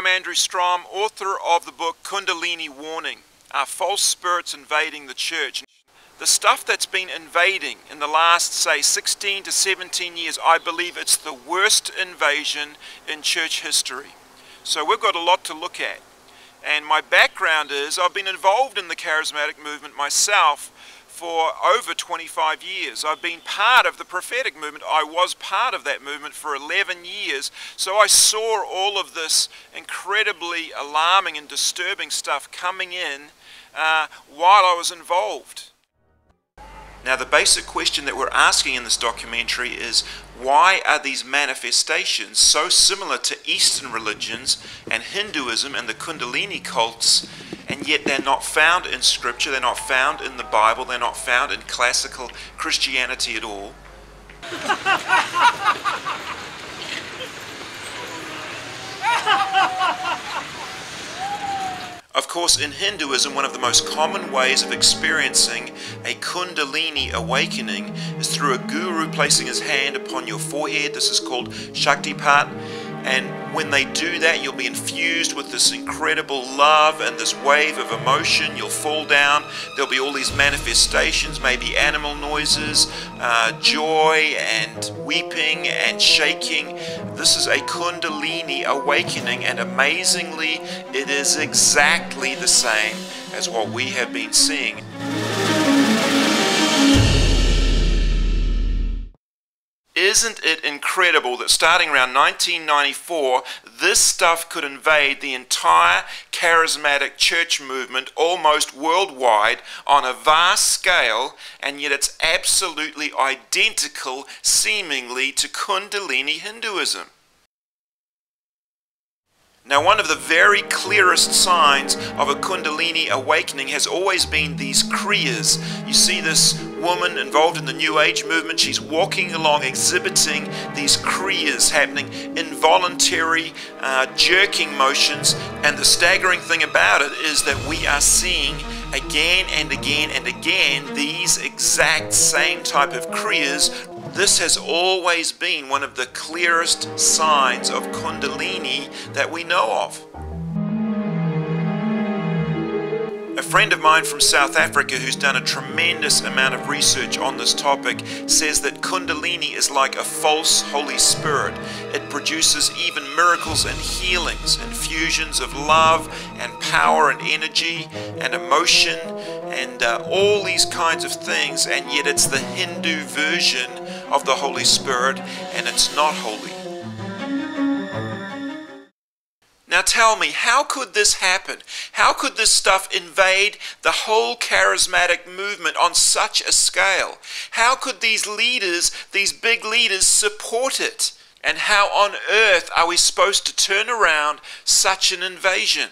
I'm Andrew Strom, author of the book Kundalini Warning, Are False Spirits Invading the Church? The stuff that's been invading in the last, say, 16 to 17 years, I believe it's the worst invasion in church history. So we've got a lot to look at. And my background is I've been involved in the charismatic movement myself for over 25 years. I've been part of the prophetic movement. I was part of that movement for 11 years. So I saw all of this incredibly alarming and disturbing stuff coming in while I was involved. Now the basic question that we're asking in this documentary is, why are these manifestations so similar to Eastern religions and Hinduism and the Kundalini cults, and yet they're not found in Scripture, they're not found in the Bible, they're not found in classical Christianity at all? Of course, in Hinduism, one of the most common ways of experiencing a Kundalini awakening is through a guru placing his hand upon your forehead. This is called Shaktipat. And when they do that, you'll be infused with this incredible love and this wave of emotion. You'll fall down. There'll be all these manifestations, maybe animal noises, joy and weeping and shaking. This is a Kundalini awakening, and amazingly, it is exactly the same as what we have been seeing. Isn't it incredible that starting around 1994, this stuff could invade the entire charismatic church movement almost worldwide on a vast scale, and yet it's absolutely identical seemingly to Kundalini Hinduism? Now, one of the very clearest signs of a Kundalini awakening has always been these Kriyas. You see this woman involved in the New Age movement, she's walking along exhibiting these Kriyas happening, involuntary jerking motions, and the staggering thing about it is that we are seeing again and again and again these exact same type of Kriyas. This has always been one of the clearest signs of Kundalini that we know of. A friend of mine from South Africa, who's done a tremendous amount of research on this topic, says that Kundalini is like a false Holy Spirit. It produces even miracles and healings, infusions of love and power and energy and emotion and all these kinds of things, and yet it's the Hindu version of the Holy Spirit, and it's not holy. Now tell me, how could this happen? How could this stuff invade the whole charismatic movement on such a scale? How could these leaders, these big leaders, support it? And how on earth are we supposed to turn around such an invasion?